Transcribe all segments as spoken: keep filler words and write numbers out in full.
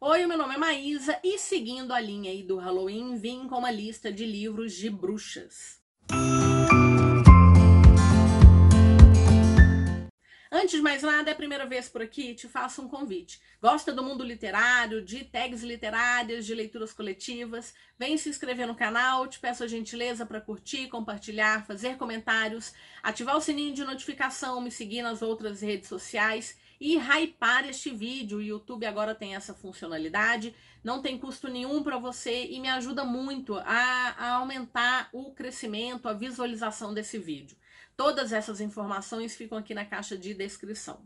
Oi, meu nome é Maísa e seguindo a linha aí do Halloween, vim com uma lista de livros de bruxas. Antes de mais nada, é a primeira vez por aqui, te faço um convite. Gosta do mundo literário, de tags literárias, de leituras coletivas? Vem se inscrever no canal, te peço a gentileza para curtir, compartilhar, fazer comentários, ativar o sininho de notificação, me seguir nas outras redes sociais e hypar este vídeo. O YouTube agora tem essa funcionalidade, não tem custo nenhum para você e me ajuda muito a, a aumentar o crescimento, a visualização desse vídeo. Todas essas informações ficam aqui na caixa de descrição.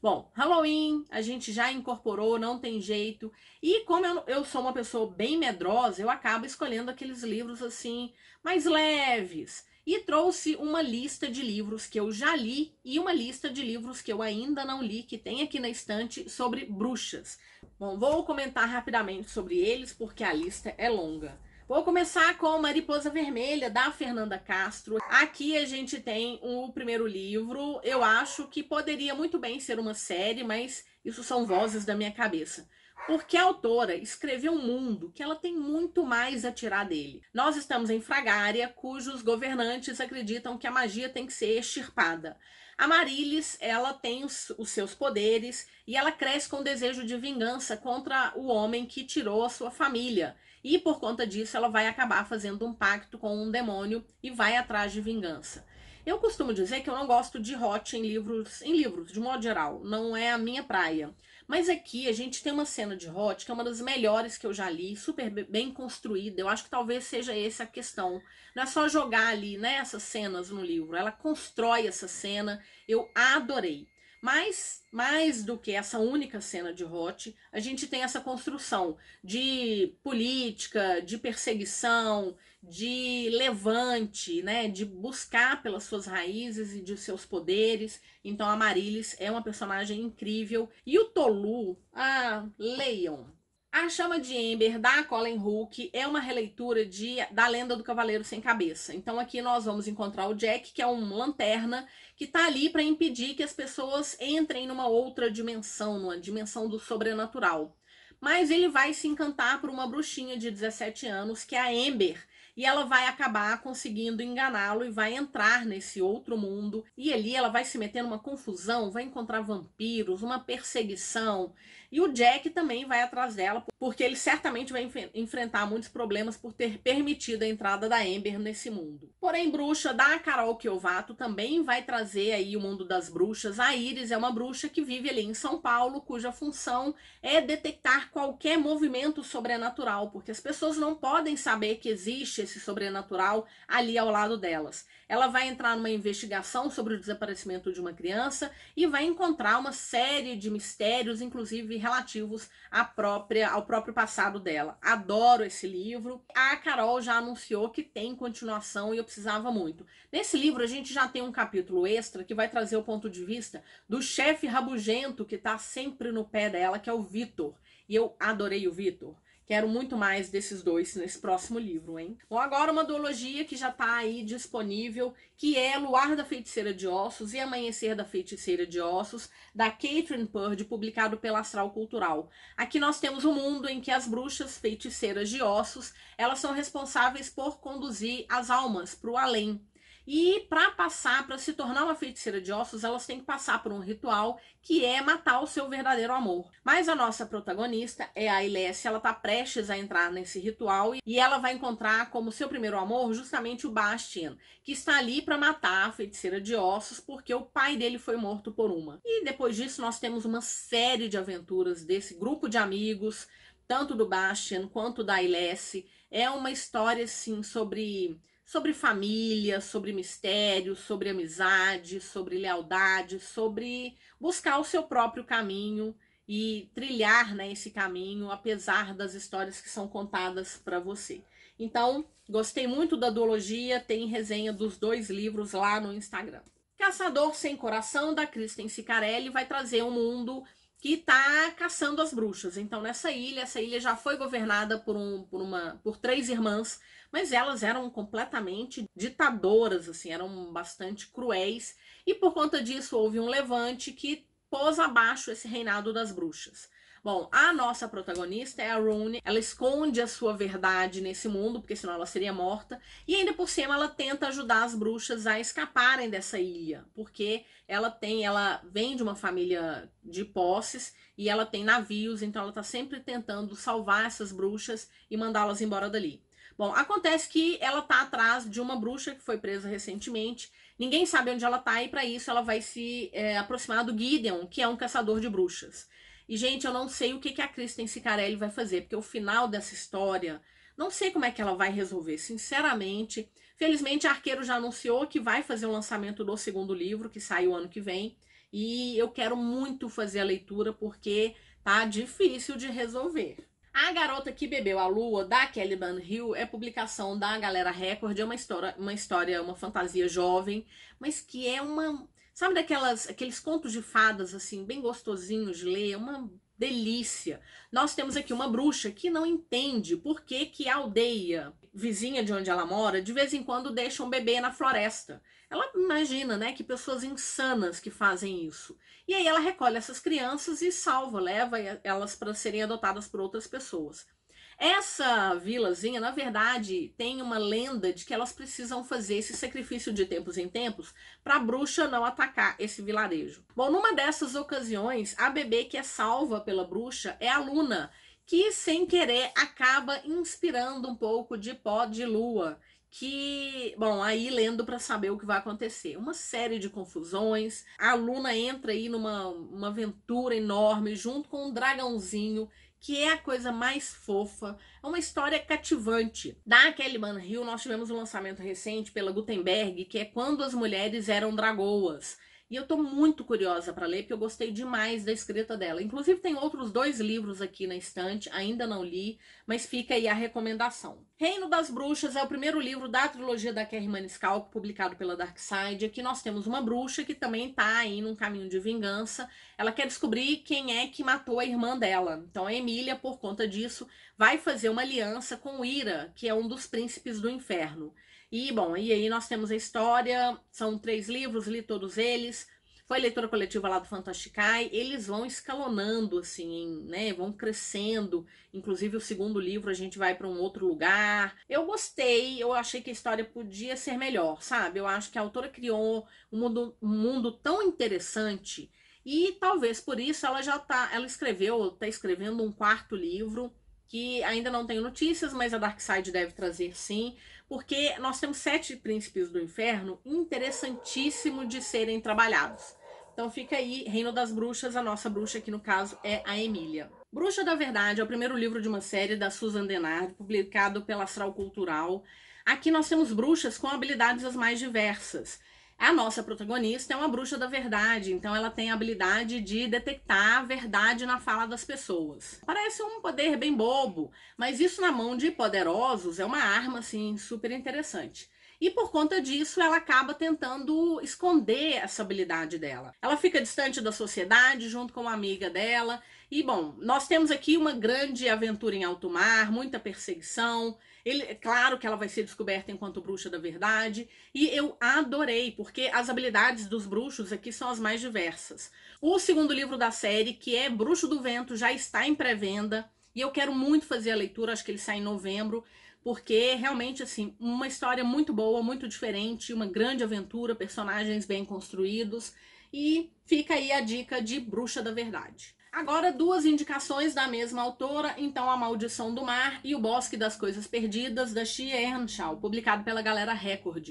Bom, Halloween a gente já incorporou, não tem jeito. E como eu, eu sou uma pessoa bem medrosa, eu acabo escolhendo aqueles livros assim, mais leves. E trouxe uma lista de livros que eu já li e uma lista de livros que eu ainda não li, que tem aqui na estante, sobre bruxas. Bom, vou comentar rapidamente sobre eles porque a lista é longa. Vou começar com Mariposa Vermelha, da Fernanda Castro. Aqui a gente tem o primeiro livro. Eu acho que poderia muito bem ser uma série, mas isso são vozes da minha cabeça. Porque a autora escreveu um mundo que ela tem muito mais a tirar dele. Nós estamos em Fragária, cujos governantes acreditam que a magia tem que ser extirpada. A Marílis, ela tem os, os seus poderes e ela cresce com o desejo de vingança contra o homem que tirou a sua família. E por conta disso ela vai acabar fazendo um pacto com um demônio e vai atrás de vingança. Eu costumo dizer que eu não gosto de hot em livros, em livros, de modo geral, não é a minha praia. Mas aqui a gente tem uma cena de hot que é uma das melhores que eu já li, super bem construída. Eu acho que talvez seja essa a questão. Não é só jogar ali, né, essas cenas no livro, ela constrói essa cena, eu adorei. Mas, mais do que essa única cena de hot, a gente tem essa construção de política, de perseguição, de levante, né? De buscar pelas suas raízes e de seus poderes. Então a Marílis é uma personagem incrível. E o Tolu, ah, leiam. A Chama de Ember, da Colleen Houck, é uma releitura de, da Lenda do Cavaleiro Sem Cabeça. Então aqui nós vamos encontrar o Jack, que é um lanterna, que está ali para impedir que as pessoas entrem numa outra dimensão, numa dimensão do sobrenatural. Mas ele vai se encantar por uma bruxinha de dezessete anos, que é a Ember, e ela vai acabar conseguindo enganá-lo e vai entrar nesse outro mundo. E ali ela vai se meter numa confusão, vai encontrar vampiros, uma perseguição. E o Jack também vai atrás dela, porque ele certamente vai enf- enfrentar muitos problemas por ter permitido a entrada da Ember nesse mundo. Porém, Bruxa, da Carol Kiovato, também vai trazer aí o mundo das bruxas. A Iris é uma bruxa que vive ali em São Paulo, cuja função é detectar qualquer movimento sobrenatural, porque as pessoas não podem saber que existe esse sobrenatural ali ao lado delas. Ela vai entrar numa investigação sobre o desaparecimento de uma criança e vai encontrar uma série de mistérios, inclusive relativos à própria, ao próprio passado dela. Adoro esse livro. A Carol já anunciou que tem continuação e eu precisava muito. Nesse livro a gente já tem um capítulo extra que vai trazer o ponto de vista do chefe rabugento que está sempre no pé dela, que é o Vitor. E eu adorei o Vitor. Quero muito mais desses dois nesse próximo livro, hein? Bom, agora uma duologia que já tá aí disponível, que é Luar da Feiticeira de Ossos e Amanhecer da Feiticeira de Ossos, da Catherine Purd, publicado pela Astral Cultural. Aqui nós temos um mundo em que as bruxas feiticeiras de ossos, elas são responsáveis por conduzir as almas para o além. E para passar, para se tornar uma feiticeira de ossos, elas têm que passar por um ritual que é matar o seu verdadeiro amor. Mas a nossa protagonista é a Ailesse, ela está prestes a entrar nesse ritual e ela vai encontrar como seu primeiro amor justamente o Bastien, que está ali para matar a feiticeira de ossos porque o pai dele foi morto por uma. E depois disso nós temos uma série de aventuras desse grupo de amigos, tanto do Bastien quanto da Ailesse. É uma história assim sobre... sobre família, sobre mistério, sobre amizade, sobre lealdade, sobre buscar o seu próprio caminho e trilhar, né, esse caminho, apesar das histórias que são contadas para você. Então, gostei muito da duologia, tem resenha dos dois livros lá no Instagram. Caçador Sem Coração, da Kristen Ciccarelli, vai trazer um mundo que tá caçando as bruxas. Então, nessa ilha, essa ilha já foi governada por, um, por, uma, por três irmãs, mas elas eram completamente ditadoras, assim, eram bastante cruéis, e por conta disso houve um levante que pôs abaixo esse reinado das bruxas. Bom, a nossa protagonista é a Rowan. Ela esconde a sua verdade nesse mundo, porque senão ela seria morta. E ainda por cima ela tenta ajudar as bruxas a escaparem dessa ilha, porque ela tem, ela vem de uma família de posses e ela tem navios, então ela tá sempre tentando salvar essas bruxas e mandá-las embora dali. Bom, acontece que ela tá atrás de uma bruxa que foi presa recentemente. Ninguém sabe onde ela tá e para isso ela vai se é, aproximar do Gideon, que é um caçador de bruxas. E, gente, eu não sei o que, que a Kristen Ciccarelli vai fazer, porque o final dessa história, não sei como é que ela vai resolver, sinceramente. Felizmente, a Arqueiro já anunciou que vai fazer o lançamento do segundo livro, que sai o ano que vem. E eu quero muito fazer a leitura, porque tá difícil de resolver. A Garota que Bebeu a Lua, da Kelly Barnhill, é publicação da Galera Record. É uma história, uma história, uma fantasia jovem, mas que é uma... Sabe daquelas, aqueles contos de fadas, assim, bem gostosinhos de ler? É uma delícia. Nós temos aqui uma bruxa que não entende por que, que a aldeia vizinha de onde ela mora, de vez em quando deixa um bebê na floresta. Ela imagina, né, que pessoas insanas que fazem isso. E aí ela recolhe essas crianças e salva, leva elas para serem adotadas por outras pessoas. Essa vilazinha, na verdade, tem uma lenda de que elas precisam fazer esse sacrifício de tempos em tempos para a bruxa não atacar esse vilarejo. Bom, numa dessas ocasiões, a bebê que é salva pela bruxa é a Luna, que sem querer acaba inspirando um pouco de pó de lua, que, bom, aí lendo para saber o que vai acontecer. Uma série de confusões, a Luna entra aí numa uma aventura enorme junto com um dragãozinho, que é a coisa mais fofa, é uma história cativante. Da Kelly Barnhill, nós tivemos um lançamento recente pela Gutenberg, que é Quando as Mulheres Eram Dragoas. E eu tô muito curiosa para ler, porque eu gostei demais da escrita dela. Inclusive tem outros dois livros aqui na estante, ainda não li, mas fica aí a recomendação. Reino das Bruxas é o primeiro livro da trilogia da Kerry Maniscalco, publicado pela Dark Side. Aqui nós temos uma bruxa que também tá aí num caminho de vingança. Ela quer descobrir quem é que matou a irmã dela. Então a Emília, por conta disso, vai fazer uma aliança com Ira, que é um dos príncipes do inferno. E, bom, e aí nós temos a história, são três livros, li todos eles, foi leitura coletiva lá do Fantasticai, eles vão escalonando, assim, né, vão crescendo, inclusive o segundo livro a gente vai para um outro lugar. Eu gostei, eu achei que a história podia ser melhor, sabe? Eu acho que a autora criou um mundo, um mundo tão interessante e talvez por isso ela já tá, ela escreveu, tá escrevendo um quarto livro, que ainda não tenho notícias, mas a Dark Side deve trazer sim, porque nós temos sete príncipes do inferno, interessantíssimo de serem trabalhados. Então fica aí, Reino das Bruxas, a nossa bruxa aqui no caso é a Emília. Bruxa da Verdade é o primeiro livro de uma série da Susan Denard, publicado pela Astral Cultural. Aqui nós temos bruxas com habilidades as mais diversas. A nossa protagonista é uma bruxa da verdade, então ela tem a habilidade de detectar a verdade na fala das pessoas. Parece um poder bem bobo, mas isso na mão de poderosos é uma arma, assim, super interessante. E por conta disso, ela acaba tentando esconder essa habilidade dela. Ela fica distante da sociedade, junto com uma amiga dela. E, bom, nós temos aqui uma grande aventura em alto mar, muita perseguição. Ele, é claro que ela vai ser descoberta enquanto bruxa da verdade. E eu adorei, porque as habilidades dos bruxos aqui são as mais diversas. O segundo livro da série, que é Bruxo do Vento, já está em pré-venda. E eu quero muito fazer a leitura, acho que ele sai em novembro. Porque realmente, assim, uma história muito boa, muito diferente, uma grande aventura, personagens bem construídos. E fica aí a dica de Bruxa da Verdade. Agora, duas indicações da mesma autora, então A Maldição do Mar e O Bosque das Coisas Perdidas, da Shea Earnshaw, publicado pela Galera Record.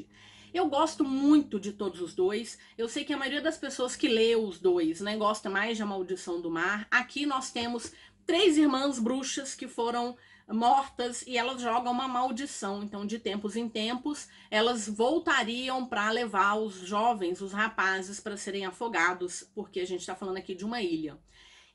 Eu gosto muito de todos os dois, eu sei que a maioria das pessoas que lê os dois, né, gosta mais de A Maldição do Mar. Aqui nós temos três irmãs bruxas que foram mortas e elas jogam uma maldição, então de tempos em tempos elas voltariam para levar os jovens, os rapazes, para serem afogados, porque a gente está falando aqui de uma ilha.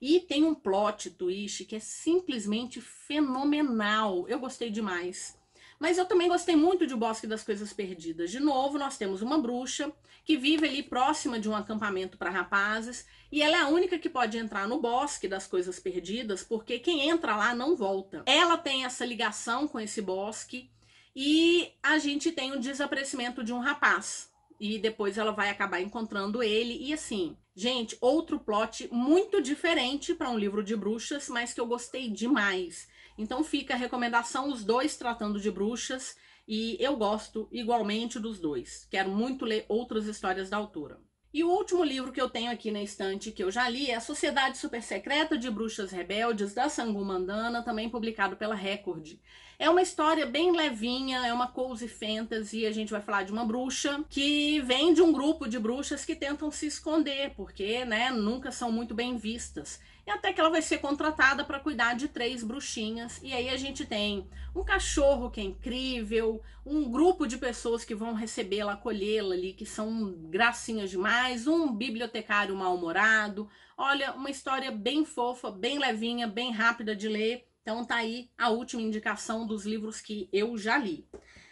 E tem um plot twist que é simplesmente fenomenal, eu gostei demais. Mas eu também gostei muito de O Bosque das Coisas Perdidas. De novo, nós temos uma bruxa que vive ali próxima de um acampamento para rapazes e ela é a única que pode entrar no Bosque das Coisas Perdidas porque quem entra lá não volta. Ela tem essa ligação com esse bosque e a gente tem o desaparecimento de um rapaz. E depois ela vai acabar encontrando ele e, assim, Gente, outro plot muito diferente para um livro de bruxas, mas que eu gostei demais. Então fica a recomendação, os dois tratando de bruxas, e eu gosto igualmente dos dois. Quero muito ler outras histórias da autora. E o último livro que eu tenho aqui na estante que eu já li é A Sociedade Supersecreta de Bruxas Rebeldes, da Sangumandana, também publicado pela Record. É uma história bem levinha, é uma cozy fantasy, a gente vai falar de uma bruxa que vem de um grupo de bruxas que tentam se esconder, porque, né, nunca são muito bem vistas. E até que ela vai ser contratada para cuidar de três bruxinhas. E aí a gente tem um cachorro que é incrível, um grupo de pessoas que vão recebê-la, acolhê-la ali, que são gracinhas demais, um bibliotecário mal-humorado. Olha, uma história bem fofa, bem levinha, bem rápida de ler. Então tá aí a última indicação dos livros que eu já li.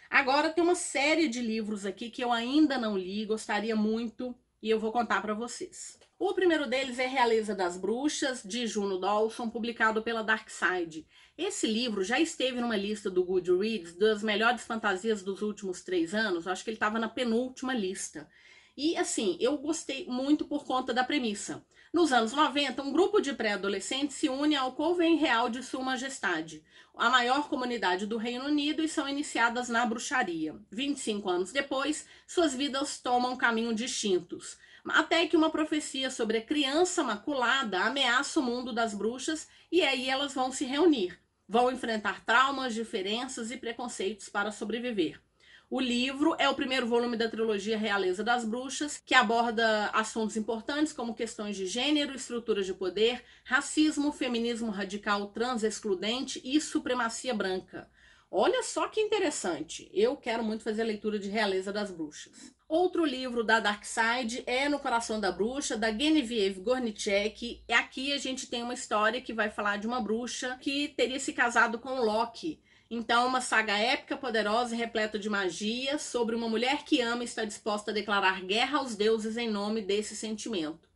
Agora tem uma série de livros aqui que eu ainda não li, gostaria muito, e eu vou contar para vocês. O primeiro deles é Realeza das Bruxas, de Juno Dawson, publicado pela Dark Side. Esse livro já esteve numa lista do Goodreads das melhores fantasias dos últimos três anos, acho que ele estava na penúltima lista. E assim, eu gostei muito por conta da premissa. Nos anos noventa, um grupo de pré-adolescentes se une ao Coven Real de Sua Majestade, a maior comunidade do Reino Unido, e são iniciadas na bruxaria. vinte e cinco anos depois, suas vidas tomam caminhos distintos, até que uma profecia sobre a criança maculada ameaça o mundo das bruxas, e aí elas vão se reunir, vão enfrentar traumas, diferenças e preconceitos para sobreviver. O livro é o primeiro volume da trilogia Realeza das Bruxas, que aborda assuntos importantes como questões de gênero, estruturas de poder, racismo, feminismo radical transexcludente e supremacia branca. Olha só que interessante, eu quero muito fazer a leitura de Realeza das Bruxas. Outro livro da Dark Side é No Coração da Bruxa, da Genevieve Gornicek. E aqui a gente tem uma história que vai falar de uma bruxa que teria se casado com Loki. Então, uma saga épica, poderosa e repleta de magia sobre uma mulher que ama e está disposta a declarar guerra aos deuses em nome desse sentimento.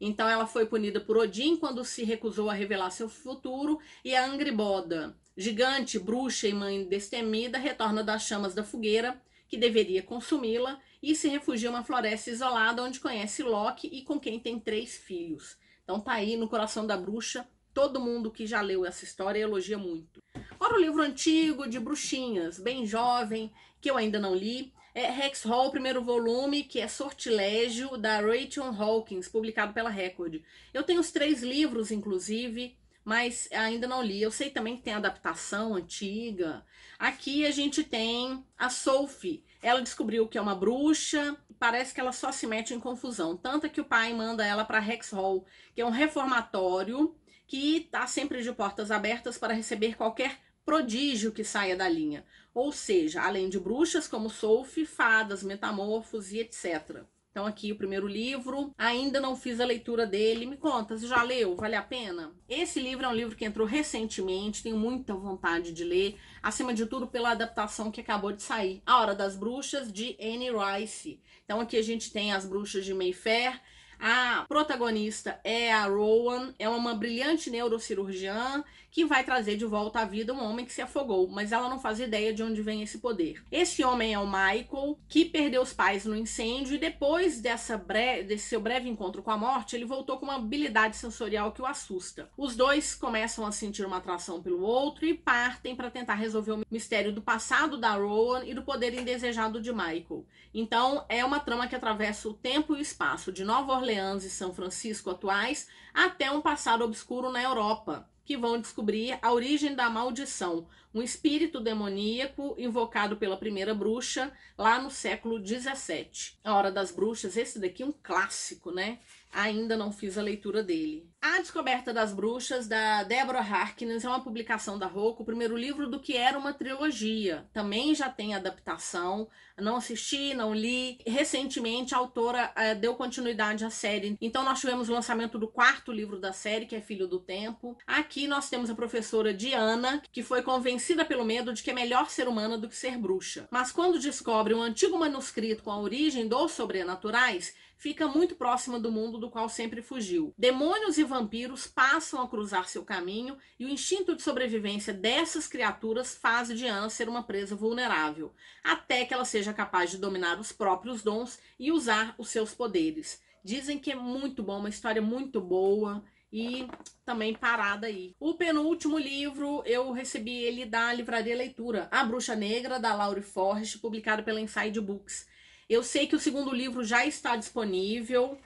Então, ela foi punida por Odin quando se recusou a revelar seu futuro, e a Angriboda, gigante, bruxa e mãe destemida, retorna das chamas da fogueira, que deveria consumi-la, e se refugia em uma floresta isolada onde conhece Loki e com quem tem três filhos. Então, tá aí No Coração da Bruxa. Todo mundo que já leu essa história elogia muito. Ora, o livro antigo de bruxinhas, bem jovem, que eu ainda não li, é Hex Hall, primeiro volume, que é Sortilégio, da Rachel Hawkins, publicado pela Record. Eu tenho os três livros, inclusive, mas ainda não li. Eu sei também que tem adaptação antiga. Aqui a gente tem a Sophie. Ela descobriu que é uma bruxa, parece que ela só se mete em confusão. Tanto que o pai manda ela para Hex Hall, que é um reformatório, que está sempre de portas abertas para receber qualquer prodígio que saia da linha. Ou seja, além de bruxas como Sophie, fadas, metamorfos e etcétera. Então aqui o primeiro livro, ainda não fiz a leitura dele. Me conta, você já leu? Vale a pena? Esse livro é um livro que entrou recentemente, tenho muita vontade de ler, acima de tudo pela adaptação que acabou de sair. A Hora das Bruxas, de Anne Rice. Então aqui a gente tem as bruxas de Mayfair. A protagonista é a Rowan, é uma brilhante neurocirurgiã que vai trazer de volta à vida um homem que se afogou, mas ela não faz ideia de onde vem esse poder. Esse homem é o Michael, que perdeu os pais no incêndio, e depois dessa bre... desse seu breve encontro com a morte, ele voltou com uma habilidade sensorial que o assusta. Os dois começam a sentir uma atração pelo outro e partem para tentar resolver o mistério do passado da Rowan e do poder indesejado de Michael. Então é uma trama que atravessa o tempo e o espaço de Nova Orleans Orleans e São Francisco atuais, até um passado obscuro na Europa, que vão descobrir a origem da maldição, um espírito demoníaco invocado pela primeira bruxa lá no século dezessete. A Hora das Bruxas, esse daqui é um clássico, né? Ainda não fiz a leitura dele. A Descoberta das Bruxas, da Deborah Harkness, é uma publicação da Rocco, o primeiro livro do que era uma trilogia. Também já tem adaptação, não assisti, não li. Recentemente a autora eh, deu continuidade à série. Então nós tivemos o lançamento do quarto livro da série, que é Filho do Tempo. Aqui nós temos a professora Diana, que foi convencida pelo medo de que é melhor ser humana do que ser bruxa. Mas quando descobre um antigo manuscrito com a origem dos sobrenaturais, fica muito próxima do mundo do qual sempre fugiu. Demônios e vampiros passam a cruzar seu caminho, e o instinto de sobrevivência dessas criaturas faz Diana ser uma presa vulnerável, até que ela seja capaz de dominar os próprios dons e usar os seus poderes. Dizem que é muito bom, uma história muito boa e também parada aí. O penúltimo livro, eu recebi ele da Livraria Leitura, A Bruxa Negra, da Laurie Forrest, publicado pela Inside Books. Eu sei que o segundo livro já está disponível,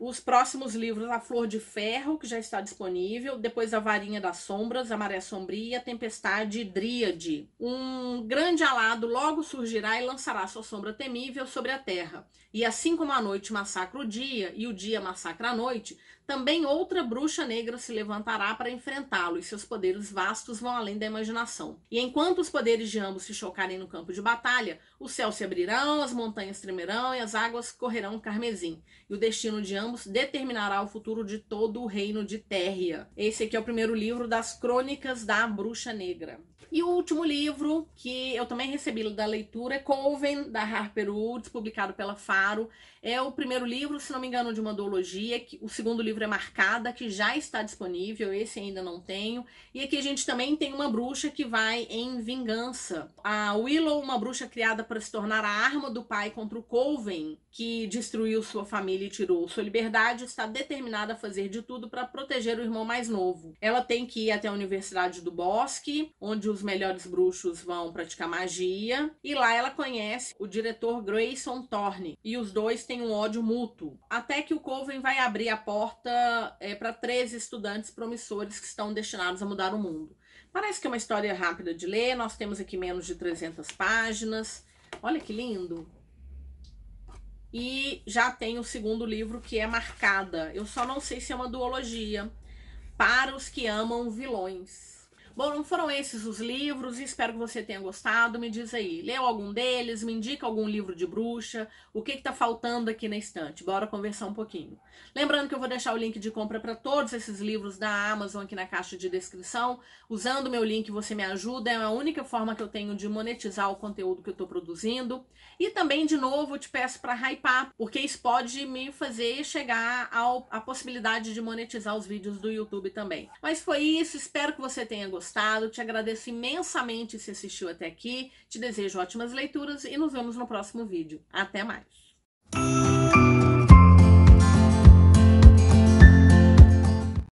os próximos livros, A Flor de Ferro, que já está disponível, depois A Varinha das Sombras, A Maré Sombria, Tempestade e Dríade. Um grande alado logo surgirá e lançará sua sombra temível sobre a terra. E assim como a noite massacra o dia e o dia massacra a noite, também outra bruxa negra se levantará para enfrentá-lo e seus poderes vastos vão além da imaginação. E enquanto os poderes de ambos se chocarem no campo de batalha, o céu se abrirão, as montanhas tremerão e as águas correrão carmesim. E o destino de ambos determinará o futuro de todo o reino de Térrea. Esse aqui é o primeiro livro das Crônicas da Bruxa Negra. E o último livro que eu também recebi da leitura é Coven, da Harper Woods, publicado pela Faro. É o primeiro livro, se não me engano, de uma duologia. O segundo livro é Marcada, que já está disponível, esse ainda não tenho. E aqui a gente também tem uma bruxa que vai em vingança. A Willow, uma bruxa criada para se tornar a arma do pai contra o Coven, que destruiu sua família e tirou sua liberdade, está determinada a fazer de tudo para proteger o irmão mais novo. Ela tem que ir até a Universidade do Bosque, onde os melhores bruxos vão praticar magia, e lá ela conhece o diretor Grayson Thorne, e os dois têm um ódio mútuo. Até que o Coven vai abrir a porta é, para treze estudantes promissores que estão destinados a mudar o mundo. Parece que é uma história rápida de ler, nós temos aqui menos de trezentas páginas. Olha que lindo! E já tem o segundo livro, que é Marcada. Eu só não sei se é uma duologia, para os que amam vilões. Bom, não foram esses os livros, espero que você tenha gostado. Me diz aí, leu algum deles? Me indica algum livro de bruxa? O que que tá faltando aqui na estante? Bora conversar um pouquinho. Lembrando que eu vou deixar o link de compra para todos esses livros da Amazon aqui na caixa de descrição. Usando o meu link você me ajuda, é a única forma que eu tenho de monetizar o conteúdo que eu estou produzindo. E também, de novo, eu te peço para hypar, porque isso pode me fazer chegar ao, a possibilidade de monetizar os vídeos do YouTube também. Mas foi isso, espero que você tenha gostado. Te agradeço imensamente se assistiu até aqui, te desejo ótimas leituras e nos vemos no próximo vídeo. Até mais!